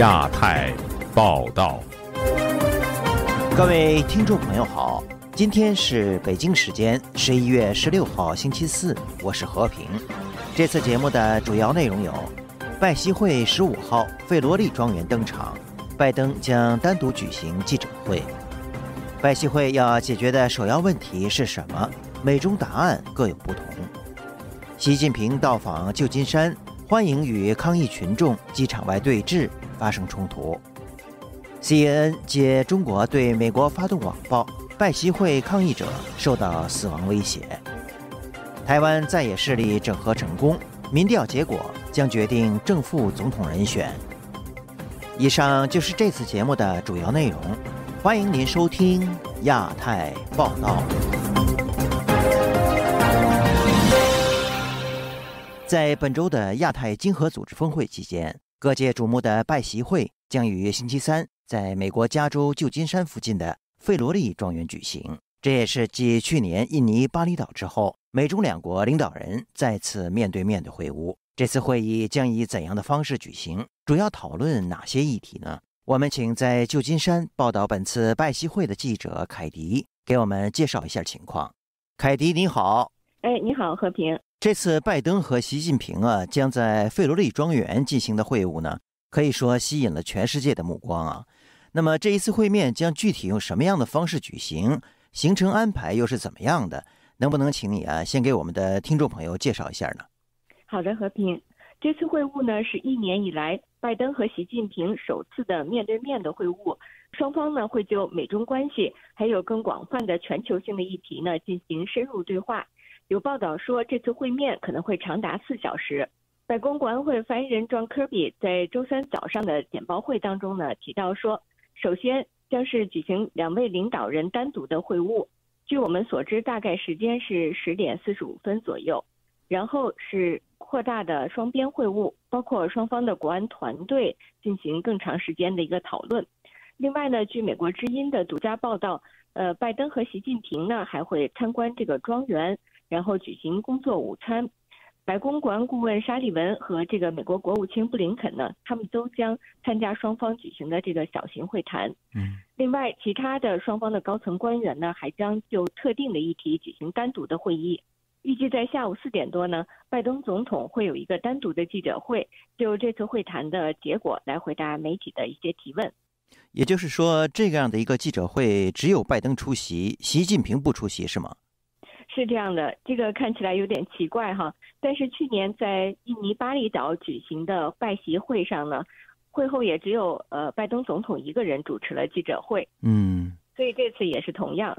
亚太报道，各位听众朋友好，今天是北京时间11月16号星期四，我是和平。这次节目的主要内容有：拜习会15号费罗利庄园登场，拜登将单独举行记者会。拜习会要解决的首要问题是什么？美中答案各有不同。习近平到访旧金山，欢迎与抗议群众机场外对峙发生冲突。 CNN 接中国对美国发动网暴，拜习会抗议者受到死亡威胁。台湾在野势力整合成功，民调结果将决定正副总统人选。以上就是这次节目的主要内容，欢迎您收听亚太报道。在本周的亚太经合组织峰会期间，各界瞩目的拜习会将于星期三在美国加州旧金山附近的费罗利庄园举行。这也是继去年印尼巴厘岛之后，美中两国领导人再次面对面的会晤。这次会议将以怎样的方式举行？主要讨论哪些议题呢？我们请在旧金山报道本次拜习会的记者凯迪给我们介绍一下情况。凯迪，你好。哎，你好，和平。这次拜登和习近平将在费罗利庄园进行的会晤呢，可以说吸引了全世界的目光啊。那么这一次会面将具体用什么样的方式举行？行程安排又是怎么样的？能不能请你先给我们的听众朋友介绍一下呢？好的，和平。这次会晤呢是1年以来拜登和习近平首次的面对面的会晤，双方呢会就美中关系还有更广泛的全球性的议题呢进行深入对话。有报道说，这次会面可能会长达4小时。白宫国安会发言人庄科比在周三早上的简报会当中呢提到说，首先将是举行2位领导人单独的会晤，据我们所知，大概时间是10:45左右。然后是扩大的双边会晤，包括双方的国安团队进行更长时间的一个讨论。另外呢，据美国之音的独家报道，拜登和习近平呢还会参观这个庄园，然后举行工作午餐。白宫国安顾问沙利文和这个美国国务卿布林肯呢，他们都将参加双方举行的这个小型会谈。另外，其他的双方的高层官员呢，还将就特定的议题举行单独的会议。预计在下午4点多呢，拜登总统会有一个单独的记者会，就这次会谈的结果来回答媒体的一些提问。也就是说，这样的一个记者会只有拜登出席，习近平不出席是吗？是这样的，这个看起来有点奇怪哈。但是去年在印尼巴厘岛举行的拜习会上呢，会后也只有拜登总统一个人主持了记者会。所以这次也是同样。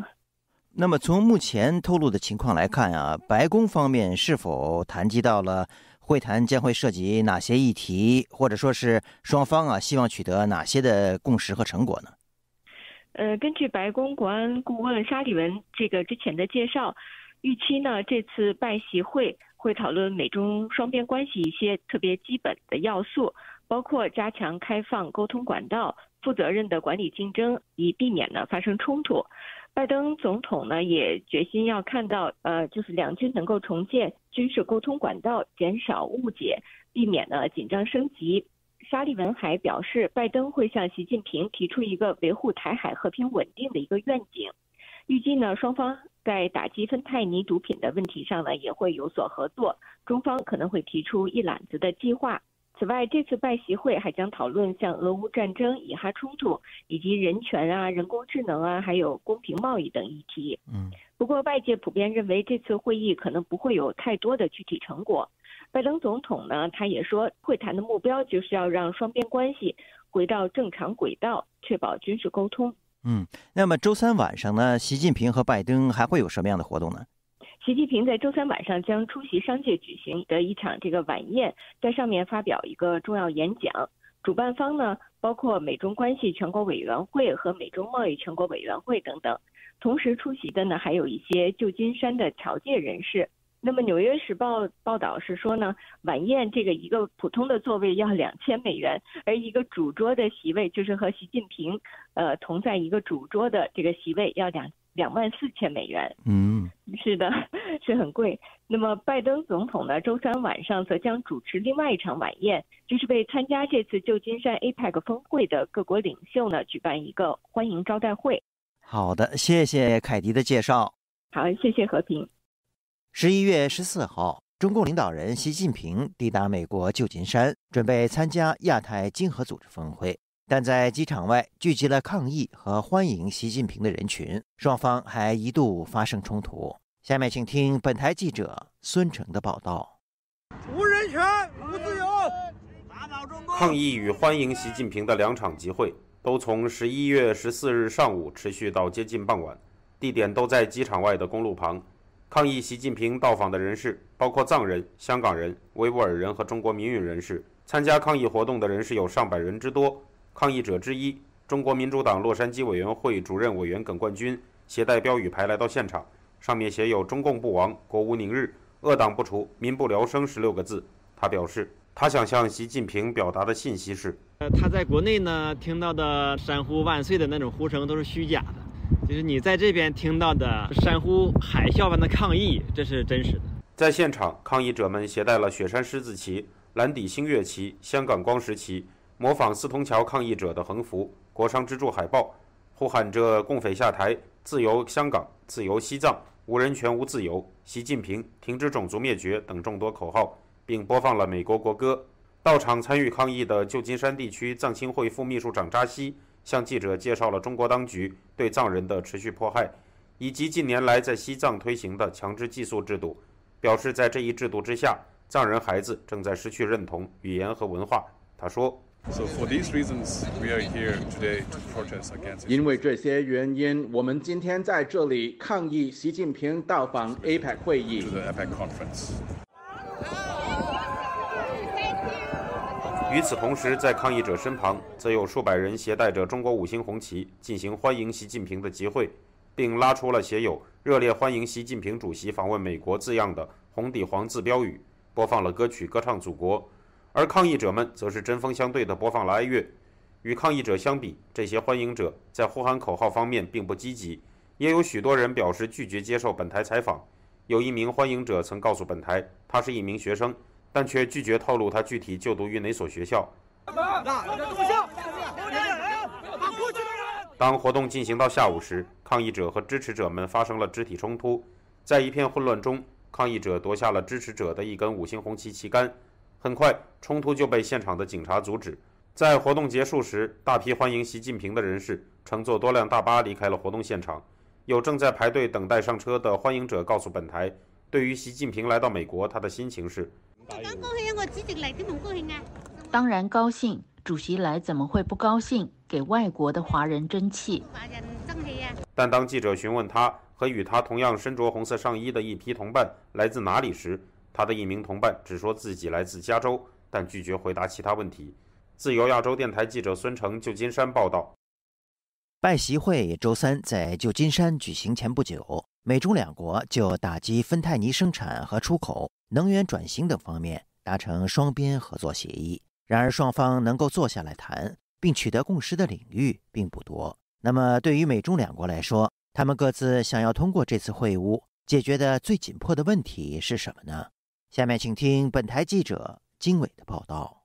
那么从目前透露的情况来看啊，白宫方面是否谈及到了会谈将会涉及哪些议题，或者说是双方希望取得哪些的共识和成果呢？根据白宫国安顾问沙利文这个之前的介绍，预期呢这次拜习会会讨论美中双边关系一些特别基本的要素，包括加强开放沟通管道、负责任的管理竞争，以避免呢发生冲突。拜登总统呢也决心要看到，就是两军能够重建军事沟通管道，减少误解，避免呢紧张升级。沙利文还表示，拜登会向习近平提出一个维护台海和平稳定的一个愿景。预计呢，双方在打击芬太尼毒品的问题上呢也会有所合作，中方可能会提出一揽子的计划。此外，这次拜习会还将讨论像俄乌战争、以哈冲突以及人权啊、人工智能啊，还有公平贸易等议题。不过外界普遍认为这次会议可能不会有太多的具体成果。拜登总统呢，他也说会谈的目标就是要让双边关系回到正常轨道，确保军事沟通。那么周三晚上呢，习近平和拜登还会有什么样的活动呢？习近平在周三晚上将出席商界举行的一场这个晚宴，在上面发表一个重要演讲。主办方呢，包括美中关系全国委员会和美中贸易全国委员会等等。同时出席的呢，还有一些旧金山的侨界人士。那么《纽约时报》报道是说呢，晚宴这个一个普通的座位要$2000，而一个主桌的席位，就是和习近平同在一个主桌的这个席位要$24,000。是的，是很贵。那么，拜登总统呢，周三晚上则将主持另外一场晚宴，这是为参加这次旧金山 APEC 峰会的各国领袖呢举办一个欢迎招待会。好的，谢谢凯迪的介绍。好，谢谢和平。11月14号，中共领导人习近平抵达美国旧金山，准备参加亚太经合组织峰会，但在机场外聚集了抗议和欢迎习近平的人群，双方还一度发生冲突。下面请听本台记者孙成的报道。无人权，无自由，打倒中共！抗议与欢迎习近平的两场集会都从11月14日上午持续到接近傍晚，地点都在机场外的公路旁。抗议习近平到访的人士包括藏人、香港人、维吾尔人和中国民运人士。参加抗议活动的人士有上百人之多。抗议者之一，中国民主党洛杉矶委员会主任委员耿冠军携带标语牌来到现场。上面写有“中共不亡，国无宁日，恶党不除，民不聊生”16个字。他表示，他想向习近平表达的信息是：他在国内呢听到的“山呼万岁”的那种呼声都是虚假的，就是你在这边听到的“山呼海啸般的抗议”，这是真实的。在现场，抗议者们携带了雪山狮子旗、蓝底星月旗、香港光时旗，模仿四通桥抗议者的横幅、国殇之柱海报，呼喊着“共匪下台，自由香港，自由西藏”。无人权无自由，习近平停止种族灭绝等众多口号，并播放了美国国歌。到场参与抗议的旧金山地区藏青会副秘书长扎西向记者介绍了中国当局对藏人的持续迫害，以及近年来在西藏推行的强制寄宿制度，表示在这一制度之下，藏人孩子正在失去认同、语言和文化。他说，因为这些原因，我们今天在这里抗议习近平到访 APEC 会议。与此同时，在抗议者身旁，则有数百人携带着中国5星红旗进行欢迎习近平的集会，并拉出了写有“热烈欢迎习近平主席访问美国”字样的红底黄字标语，播放了歌曲歌唱祖国。而抗议者们则是针锋相对地播放了哀乐。与抗议者相比，这些欢迎者在呼喊口号方面并不积极，也有许多人表示拒绝接受本台采访。有一名欢迎者曾告诉本台，他是一名学生，但却拒绝透露他具体就读于哪所学校。当活动进行到下午时，抗议者和支持者们发生了肢体冲突。在一片混乱中，抗议者夺下了支持者的一根5星红旗旗杆。很快，冲突就被现场的警察阻止。在活动结束时，大批欢迎习近平的人士乘坐多辆大巴离开了活动现场。有正在排队等待上车的欢迎者告诉本台，对于习近平来到美国，他的心情是：当然高兴，主席来怎么会不高兴？给外国的华人争气。但当记者询问他和与他同样身着红色上衣的一批同伴来自哪里时，他的一名同伴只说自己来自加州，但拒绝回答其他问题。自由亚洲电台记者孙成，旧金山报道。拜习会周三在旧金山举行前不久，美中两国就打击芬太尼生产和出口、能源转型等方面达成双边合作协议。然而，双方能够坐下来谈并取得共识的领域并不多。那么，对于美中两国来说，他们各自想要通过这次会晤解决的最紧迫的问题是什么呢？下面请听本台记者经纬的报道。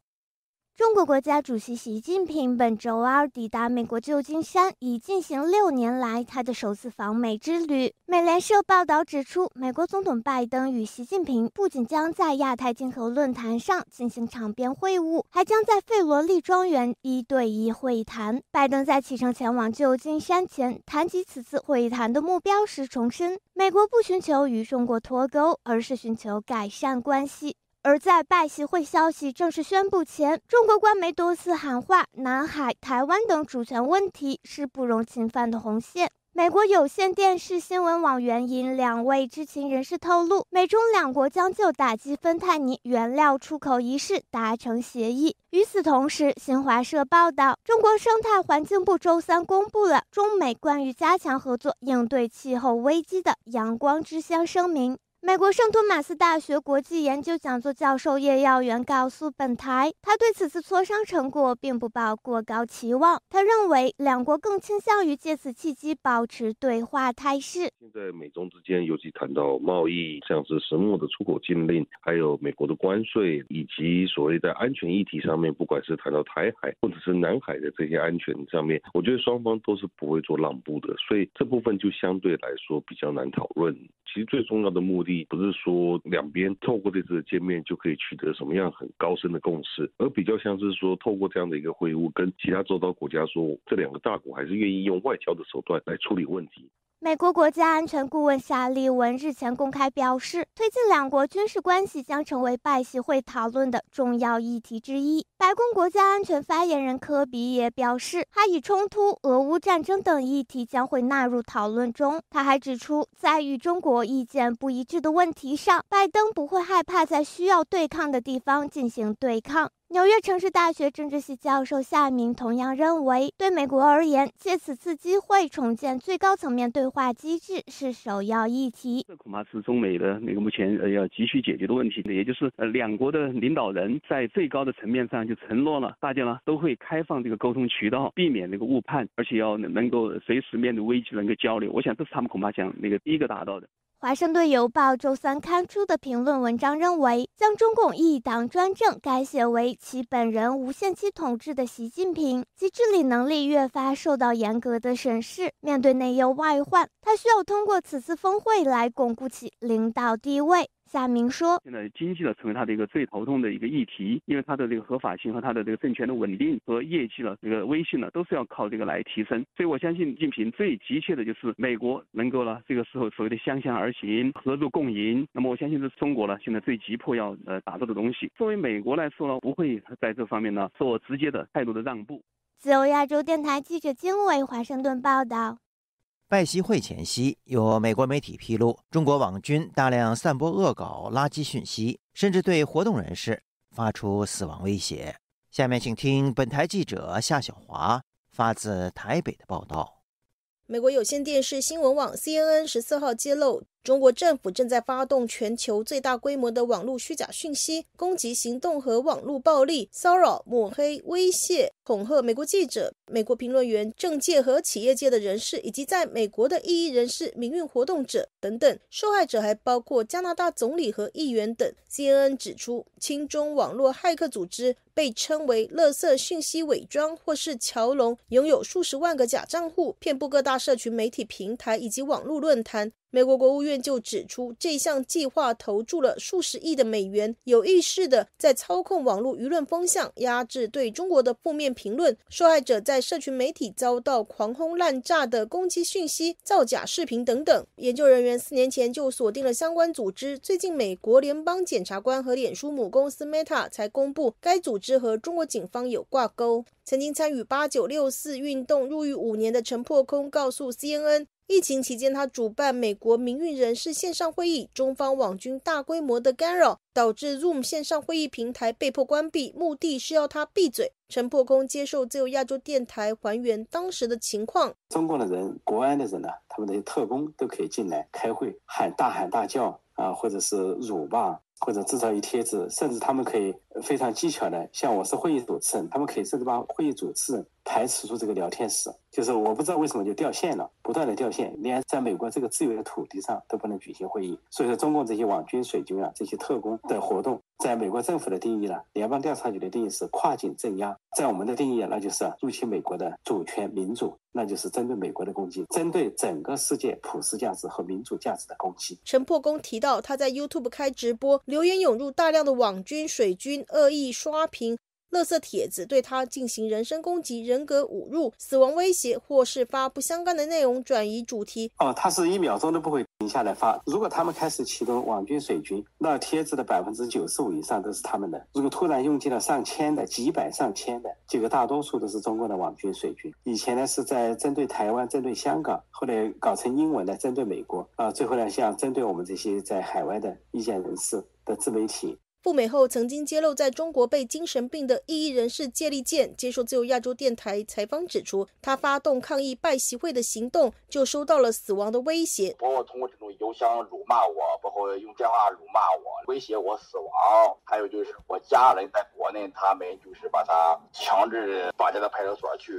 中国国家主席习近平本周二抵达美国旧金山，已进行6年来他的首次访美之旅。美联社报道指出，美国总统拜登与习近平不仅将在亚太经合论坛上进行场边会晤，还将在费罗利庄园1对1会谈。拜登在启程前往旧金山前谈及此次会谈的目标时重申，美国不寻求与中国脱钩，而是寻求改善关系。而在拜习会消息正式宣布前，中国官媒多次喊话南海、台湾等主权问题是不容侵犯的红线。美国有线电视新闻网援引两位知情人士透露，美中两国将就打击芬太尼原料出口一事达成协议。与此同时，新华社报道，中国生态环境部周三公布了中美关于加强合作应对气候危机的阳光之乡声明。美国圣托马斯大学国际研究讲座教授叶耀元告诉本台，他对此次磋商成果并不抱过高期望。他认为，两国更倾向于借此契机保持对话态势。现在美中之间，尤其谈到贸易，像是石墨的出口禁令，还有美国的关税，以及所谓的安全议题上面，不管是谈到台海或者是南海的这些安全上面，我觉得双方都是不会做让步的，所以这部分就相对来说比较难讨论。其实最重要的目的，不是说两边透过这次的见面就可以取得什么样很高深的共识，而比较像是说透过这样的一个会晤，跟其他周遭国家说，这两个大国还是愿意用外交的手段来处理问题。美国国家安全顾问夏利文日前公开表示，推进两国军事关系将成为拜习会讨论的重要议题之一。白宫国家安全发言人科比也表示，哈以冲突、俄乌战争等议题将会纳入讨论中。他还指出，在与中国意见不一致的问题上，拜登不会害怕在需要对抗的地方进行对抗。纽约城市大学政治系教授夏明同样认为，对美国而言，借此次机会重建最高层面对话机制是首要议题。这恐怕是中美的目前要急需解决的问题，也就是两国的领导人在最高的层面上就承诺了，大家呢都会开放这个沟通渠道，避免误判，而且要能够随时面对危机能够交流。我想这是他们恐怕想第一个达到的。华盛顿邮报周三刊出的评论文章认为，将中共一党专政改写为其本人无限期统治的习近平，其治理能力越发受到严格的审视。面对内忧外患，他需要通过此次峰会来巩固其领导地位。夏明说，现在经济呢成为他的一个最头痛的一个议题，因为他的这个合法性和他的这个政权的稳定和业绩呢，这个威信呢都是要靠这个来提升。所以我相信近平最急切的就是美国能够呢这个时候所谓的相向而行，合作共赢。那么我相信这是中国呢现在最急迫要打造的东西。作为美国来说呢，不会在这方面呢做直接的太多的让步。自由亚洲电台记者经纬华盛顿报道。拜习会前夕，有美国媒体披露，中国网军大量散播恶搞、垃圾讯息，甚至对活动人士发出死亡威胁。下面请听本台记者夏小华发自台北的报道。美国有线电视新闻网 CNN 14号揭露，中国政府正在发动全球最大规模的网络虚假讯息、攻击行动和网络暴力、骚扰、抹黑、威胁、恐吓美国记者、美国评论员、政界和企业界的人士，以及在美国的异议人士、民运活动者等等。受害者还包括加拿大总理和议员等。CNN 指出，亲中网络骇客组织被称为垃圾讯息伪装或是桥笼，拥有数十万个假账户，遍布各大社群媒体平台以及网络论坛。美国国务院就指出，这项计划投注了数十亿的美元，有意识的在操控网络舆论风向，压制对中国的负面评论。受害者在社群媒体遭到狂轰滥炸的攻击讯息、造假视频等等。研究人员4年前就锁定了相关组织，最近美国联邦检察官和脸书母公司 Meta 才公布该组织和中国警方有挂钩。曾经参与8964运动入狱5年的陈破空告诉 CNN，疫情期间他主办美国民运人士线上会议，中方网军大规模的干扰，导致 Zoom 线上会议平台被迫关闭，目的是要他闭嘴。陈破空接受自由亚洲电台还原当时的情况。中共的人、国安的人呢，他们的特工都可以进来开会，喊大叫啊，或者是辱骂，或者制造一帖子，甚至他们可以非常技巧的，像我是会议主持人，他们可以甚至把会议主持人排除出这个聊天室，就是我不知道为什么就掉线了，不断的掉线，连在美国这个自由的土地上都不能举行会议。所以说，中共这些网军、水军啊，这些特工的活动，在美国政府的定义呢，联邦调查局的定义是跨境镇压，在我们的定义那就是入侵美国的主权民主，那就是针对美国的攻击，针对整个世界普世价值和民主价值的攻击。陈破功提到，他在 YouTube 开直播，留言涌入大量的网军、水军，恶意刷屏、垃圾帖子，对他进行人身攻击、人格侮辱、死亡威胁，或是发布相干的内容转移主题。他是1秒钟都不会停下来发。如果他们开始启动网军水军，那帖子的95%以上都是他们的。如果突然用尽了上千的、几百上千的，这个大多数都是中国的网军水军。以前呢是在针对台湾、针对香港，后来搞成英文的针对美国，最后呢像针对我们这些在海外的意见人士的自媒体。赴美后曾经揭露在中国被精神病的异议人士谢立健接受自由亚洲电台采访指出，他发动抗议拜习会的行动就收到了死亡的威胁，包括通过这种邮箱辱骂我，包括用电话辱骂我，威胁我死亡，还有就是我家人在国内，他们就是把他强制绑架到派出所去，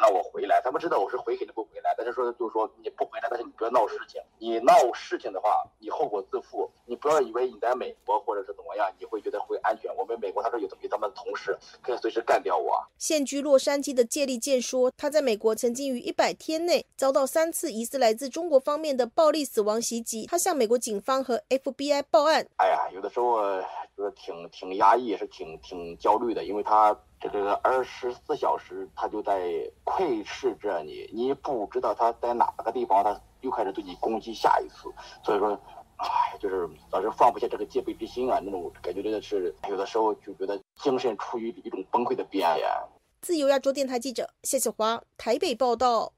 让我回来。他们知道我是回肯定不回来，但是说就是说你不回来，但是你不要闹事情，你闹事情的话，你后果自负。你不要以为你在美国或者是怎么样，你会觉得会安全。我们美国他说有咱们同事可以随时干掉我。现居洛杉矶的谢立健说，他在美国曾经于100天内遭到3次疑似来自中国方面的暴力死亡袭击，他向美国警方和 FBI 报案。哎呀，有的时候就是挺压抑，也是挺焦虑的，因为他这个24小时他就在窥视着你，你不知道他在哪个地方，他又开始对你攻击下一次，所以说，哎，就是老是放不下这个戒备之心啊，那种感觉真的是有的时候就觉得精神处于一种崩溃的边缘。自由亚洲电台记者谢小华台北报道。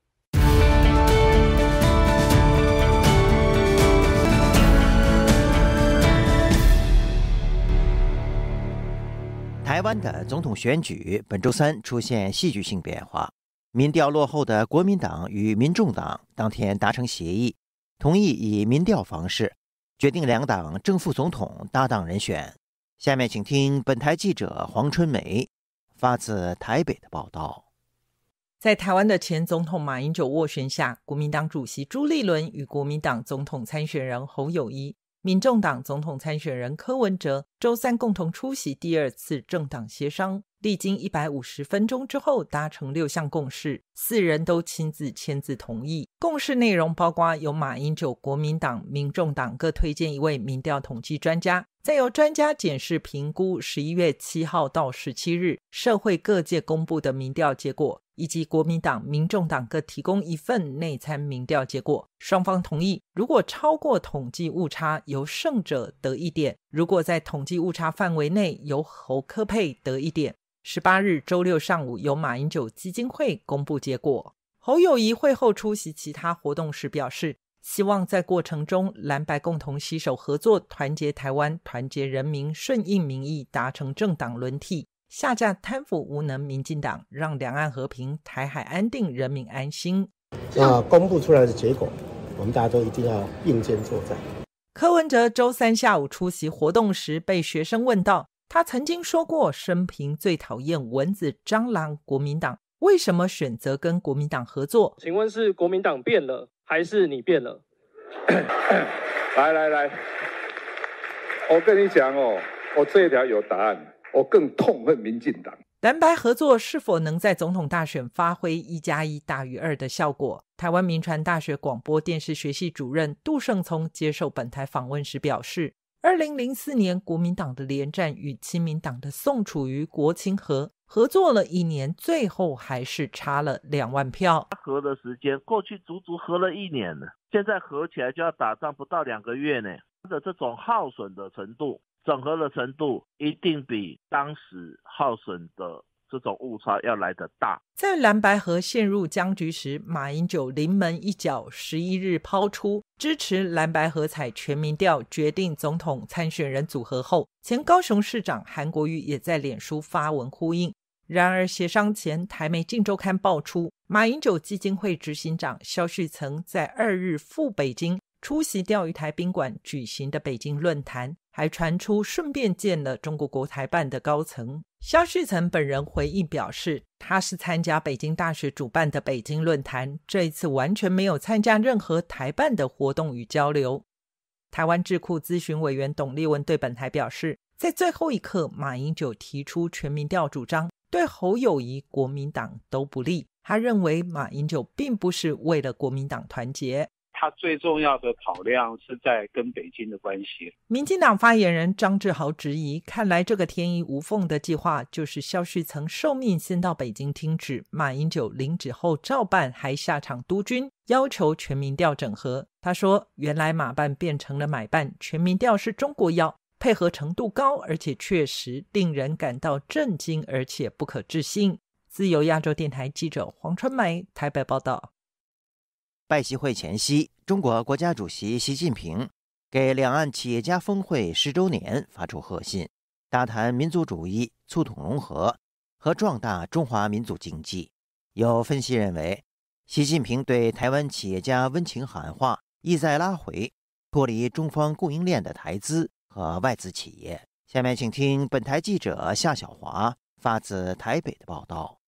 台湾的总统选举本周三出现戏剧性变化，民调落后的国民党与民众党当天达成协议，同意以民调方式决定两党正副总统搭档人选。下面请听本台记者黄春梅发自台北的报道。在台湾的前总统马英九斡旋下，国民党主席朱立伦与国民党总统参选人侯友宜、民众党总统参选人柯文哲周三共同出席第2次政党协商，历经150分钟之后达成6项共识，4人都亲自签字同意。共识内容包括由马英九、国民党、民众党各推荐一位民调统计专家，再由专家检视评估11月7号到17日社会各界公布的民调结果，以及国民党、民众党各提供一份内参民调结果。双方同意，如果超过统计误差，由胜者得1点，如果在统计误差范围内，由侯科佩得1点。18日周六上午，由马英九基金会公布结果。侯友宜会后出席其他活动时表示，希望在过程中蓝白共同携手合作，团结台湾，团结人民，顺应民意，达成政党轮替，下架贪腐无能民进党，让两岸和平，台海安定，人民安心。那公布出来的结果，我们大家都一定要并肩作战。柯文哲周三下午出席活动时被学生问到，他曾经说过生平最讨厌蚊子、蟑螂，国民党为什么选择跟国民党合作？请问是国民党变了还是你变了？来，我跟你讲哦，我这一条有答案，我更痛恨民进党。蓝白合作是否能在总统大选发挥1+1大于2的效果？台湾民传大学广播电视学系主任杜胜聪接受本台访问时表示，2004年国民党的连战与亲民党的宋楚瑜、国清和合作了1年，最后还是差了2万票。合的时间过去足足合了1年了，现在合起来就要打仗不到2个月呢。这种耗损的程度、整合的程度，一定比当时耗损的这种误差要来得大。在蓝白合陷入僵局时，马英九临门一脚，11日抛出支持蓝白合采全民调决定总统参选人组合后，前高雄市长韩国瑜也在脸书发文呼应。然而协商前，台媒《镜周刊》爆出马英九基金会执行长萧旭岑在2日赴北京出席钓鱼台宾馆举行的北京论坛，还传出顺便见了中国国台办的高层。萧旭岑本人回应表示，他是参加北京大学主办的北京论坛，这一次完全没有参加任何台办的活动与交流。台湾智库咨询委员董立文对本台表示，在最后一刻，马英九提出全民调主张，对侯友宜、国民党都不利。他认为马英九并不是为了国民党团结，他最重要的考量是在跟北京的关系。民进党发言人张志豪质疑，看来这个天衣无缝的计划就是萧旭岑受命先到北京听旨，马英九领旨后照办，还下场督军，要求全民调整合。他说，原来马办变成了买办，全民调是中国要，配合程度高，而且确实令人感到震惊，而且不可置信。自由亚洲电台记者黄春梅台北报道。拜习会前夕，中国国家主席习近平给两岸企业家峰会10周年发出贺信，打谈民族主义、促统融合和壮大中华民族经济。有分析认为，习近平对台湾企业家温情喊话，意在拉回脱离中方供应链的台资和外资企业。下面请听本台记者夏小华发自台北的报道。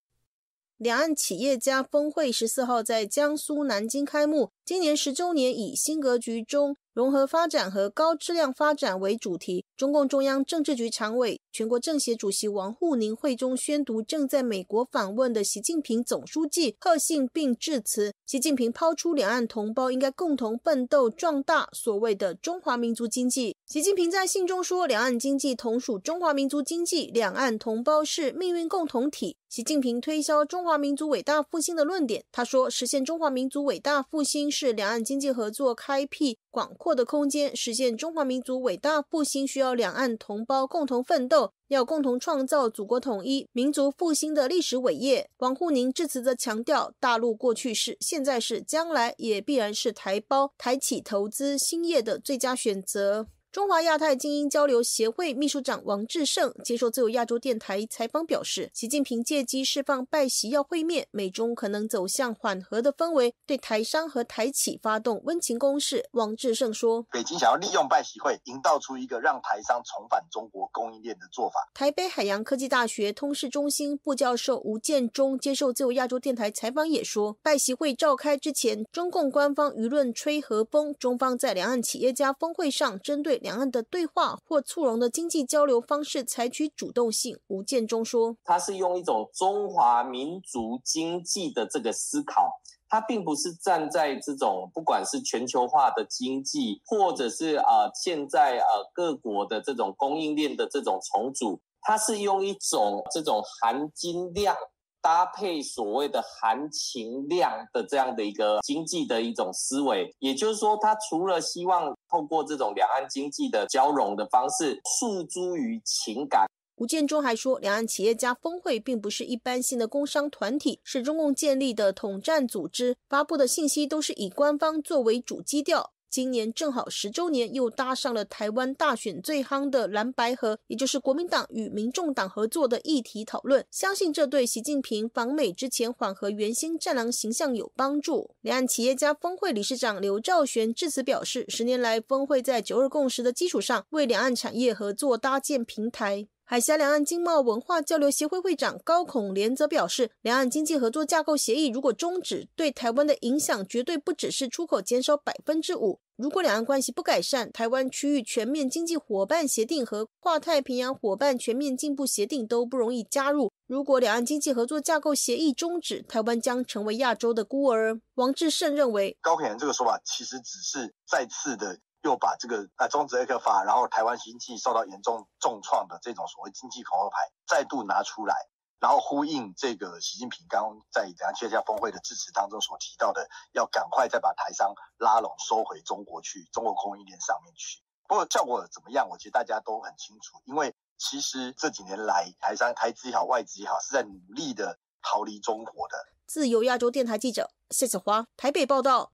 两岸企业家峰会14号在江苏南京开幕，今年10周年以新格局中融合发展和高质量发展为主题。中共中央政治局常委、全国政协主席王沪宁会中宣读正在美国访问的习近平总书记贺信并致辞。习近平抛出两岸同胞应该共同奋斗壮大所谓的中华民族经济。习近平在信中说，两岸经济同属中华民族经济，两岸同胞是命运共同体。习近平推销中华民族伟大复兴的论点，他说，实现中华民族伟大复兴是两岸经济合作开辟广阔的空间，实现中华民族伟大复兴需要两岸同胞共同奋斗，要共同创造祖国统一、民族复兴的历史伟业。王沪宁致辞则强调，大陆过去是、现在是、将来也必然是台胞、台企投资兴业的最佳选择。中华亚太精英交流协会秘书长王志胜接受自由亚洲电台采访表示，习近平借机释放拜习要会面，美中可能走向缓和的氛围，对台商和台企发动温情攻势。王志胜说，北京想要利用拜习会营造出一个让台商重返中国供应链的做法。台北海洋科技大学通识中心部教授吴建中接受自由亚洲电台采访也说，拜习会召开之前，中共官方舆论吹和风，中方在两岸企业家峰会上针对两岸的对话或促融的经济交流方式采取主动性。吴建中说，他是用一种中华民族经济的这个思考，他并不是站在这种不管是全球化的经济，或者是现在各国的这种供应链的这种重组，他是用一种这种含金量搭配所谓的含情量的这样的一个经济的一种思维。也就是说，他除了希望透过这种两岸经济的交融的方式诉诸于情感。吴建中还说，两岸企业家峰会并不是一般性的工商团体，是中共建立的统战组织，发布的信息都是以官方作为主基调。今年正好10周年，又搭上了台湾大选最夯的蓝白合，也就是国民党与民众党合作的议题讨论，相信这对习近平访美之前缓和原先战狼形象有帮助。两岸企业家峰会理事长刘兆玄致辞表示，10年来峰会在九二共识的基础上，为两岸产业合作搭建平台。海峡两岸经贸文化交流协会会长高孔廉则表示，两岸经济合作架构协议如果终止，对台湾的影响绝对不只是出口减少 5%， 如果两岸关系不改善，台湾区域全面经济伙伴协定和跨太平洋伙伴全面进步协定都不容易加入。如果两岸经济合作架构协议终止，台湾将成为亚洲的孤儿。王志胜认为，高孔廉这个说法其实只是再次的又把这个终止APEC法，然后台湾经济受到严重重创的这种所谓经济恐吓牌再度拿出来，然后呼应这个习近平刚刚在两岸企业家峰会的致辞当中所提到的，要赶快再把台商拉拢收回中国去，中国供应链上面去。不过效果怎么样，我觉得大家都很清楚，因为其实这几年来，台商台资也好，外资也好，是在努力的逃离中国的。自由亚洲电台记者谢子华台北报道。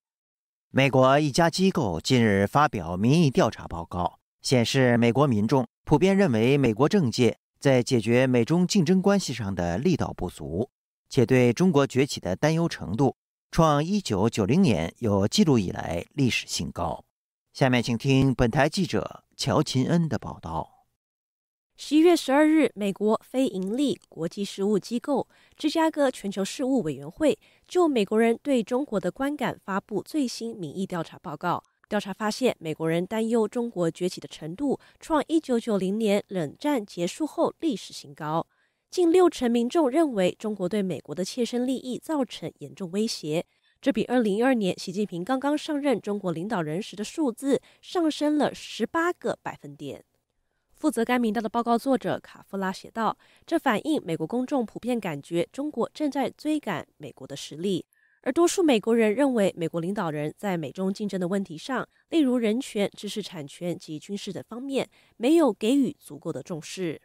美国一家机构近日发表民意调查报告，显示美国民众普遍认为美国政界在解决美中竞争关系上的力道不足，且对中国崛起的担忧程度创1990年有记录以来历史新高。下面请听本台记者乔秦恩的报道。11月12日，美国非营利国际事务机构芝加哥全球事务委员会就美国人对中国的观感发布最新民意调查报告。调查发现，美国人担忧中国崛起的程度创1990年冷战结束后历史新高。近60%民众认为中国对美国的切身利益造成严重威胁，这比2012年习近平刚刚上任中国领导人时的数字上升了18个百分点。负责该民调的报告作者卡夫拉写道，这反映美国公众普遍感觉中国正在追赶美国的实力，而多数美国人认为美国领导人在美中竞争的问题上，例如人权、知识产权及军事等方面，没有给予足够的重视。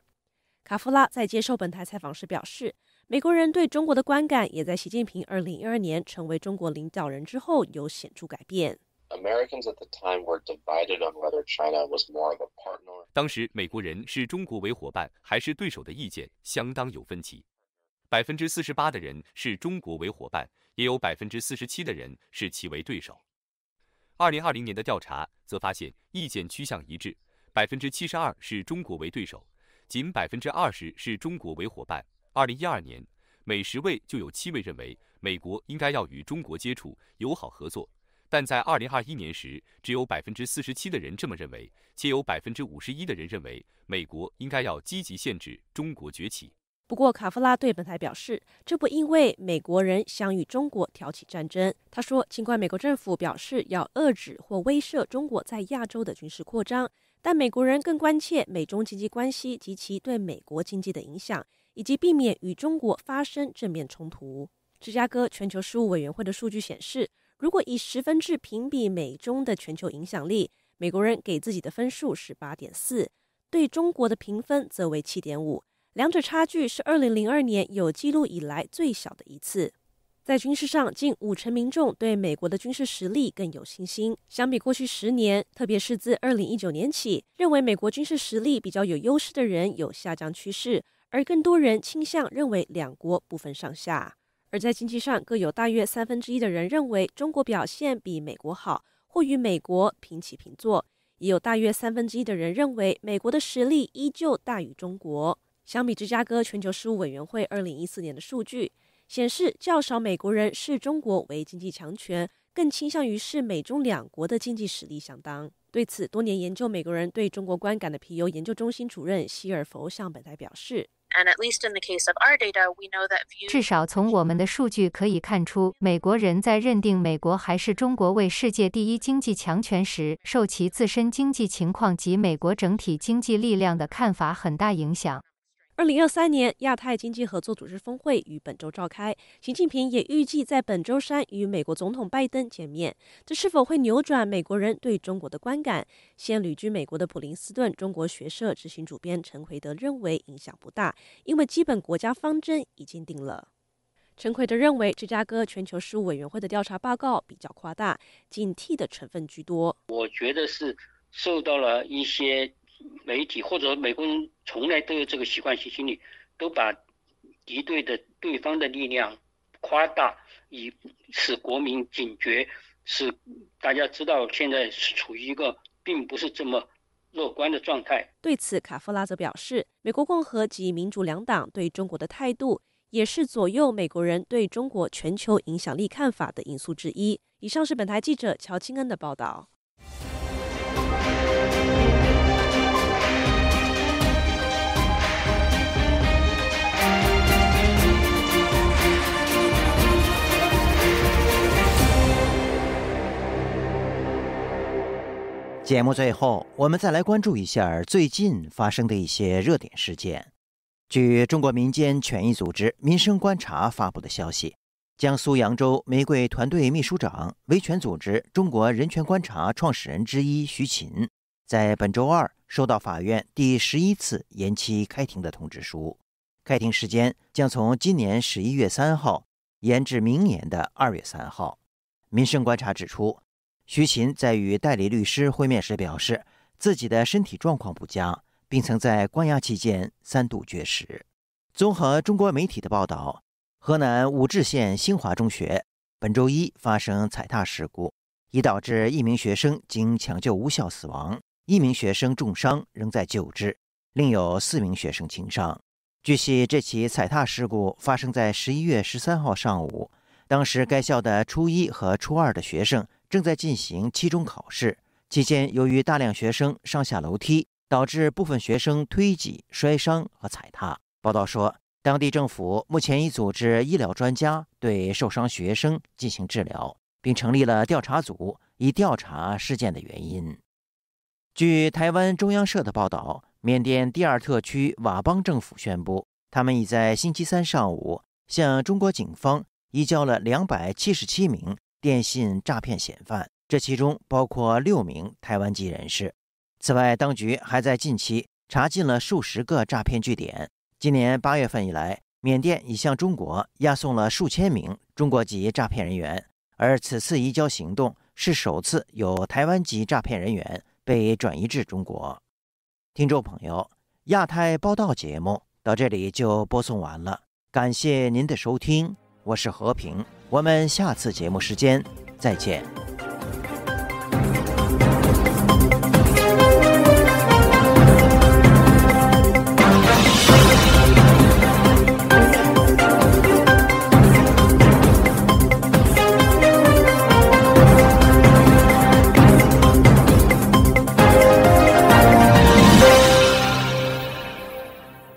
卡夫拉在接受本台采访时表示，美国人对中国的观感也在习近平2012年成为中国领导人之后有显著改变。Americans at the time were divided on whether China was more of a partner. 当时美国人视中国为伙伴还是对手的意见相当有分歧。48%的人视中国为伙伴，也有47%的人视其为对手。2020年的调查则发现意见趋向一致，72%视中国为对手，仅20%视中国为伙伴。2012年，每10位就有7位认为美国应该要与中国接触、友好合作。但在2021年时，只有47%的人这么认为，且有51%的人认为美国应该要积极限制中国崛起。不过，卡夫拉对本台表示，这不因为美国人想与中国挑起战争。他说，尽管美国政府表示要遏制或威慑中国在亚洲的军事扩张，但美国人更关切美中经济关系及其对美国经济的影响，以及避免与中国发生正面冲突。芝加哥全球事务委员会的数据显示，如果以1/10评比美中的全球影响力，美国人给自己的分数是 8.4， 对中国的评分则为 7.5， 两者差距是2002年有记录以来最小的一次。在军事上，近50%民众对美国的军事实力更有信心，相比过去10年，特别是自2019年起，认为美国军事实力比较有优势的人有下降趋势，而更多人倾向认为两国不分上下。而在经济上，各有大约1/3的人认为中国表现比美国好，或与美国平起平坐，也有大约1/3的人认为美国的实力依旧大于中国。相比芝加哥全球事务委员会2014年的数据显示，较少美国人视中国为经济强权，更倾向于视美中两国的经济实力相当。对此，多年研究美国人对中国观感的皮尤研究中心主任希尔佛向本台表示，至少从我们的数据可以看出，美国人在认定美国还是中国为世界第一经济强权时，受其自身经济情况及美国整体经济力量的看法很大影响。2023年亚太经济合作组织峰会于本周召开，习近平也预计在本周三与美国总统拜登见面，这是否会扭转美国人对中国的观感？现旅居美国的普林斯顿中国学社执行主编陈奎德认为影响不大，因为基本国家方针已经定了。陈奎德认为，芝加哥全球事务委员会的调查报告比较夸大，警惕的成分居多。我觉得是受到了一些媒体或者美国人从来都有这个习惯性心理，都把敌对的对方的力量夸大，以使国民警觉，使大家知道现在是处于一个并不是这么乐观的状态。对此，卡夫拉则表示，美国共和及民主两党对中国的态度也是左右美国人对中国全球影响力看法的因素之一。以上是本台记者乔清恩的报道。节目最后，我们再来关注一下最近发生的一些热点事件。据中国民间权益组织民生观察发布的消息，江苏扬州玫瑰团队秘书长、维权组织中国人权观察创始人之一徐勤，在本周二收到法院第11次延期开庭的通知书，开庭时间将从今年11月3号延至明年的2月3号。民生观察指出，徐勤在与代理律师会面时表示，自己的身体状况不佳，并曾在关押期间3度绝食。综合中国媒体的报道，河南武陟县兴华中学本周一发生踩踏事故，已导致1名学生经抢救无效死亡，1名学生重伤仍在救治，另有4名学生轻伤。据悉，这起踩踏事故发生在11月13号上午，当时该校的初一和初二的学生正在进行期中考试，期间由于大量学生上下楼梯，导致部分学生推挤、摔伤和踩踏。报道说，当地政府目前已组织医疗专家对受伤学生进行治疗，并成立了调查组，以调查事件的原因。据台湾中央社的报道，缅甸第2特区佤邦政府宣布，他们已在星期三上午向中国警方移交了277名电信诈骗嫌犯，这其中包括6名台湾籍人士。此外，当局还在近期查禁了数十个诈骗据点。今年8月份以来，缅甸已向中国押送了数千名中国籍诈骗人员，而此次移交行动是首次有台湾籍诈骗人员被转移至中国。听众朋友，亚太报道节目到这里就播送完了，感谢您的收听，我是和平，我们下次节目时间再见。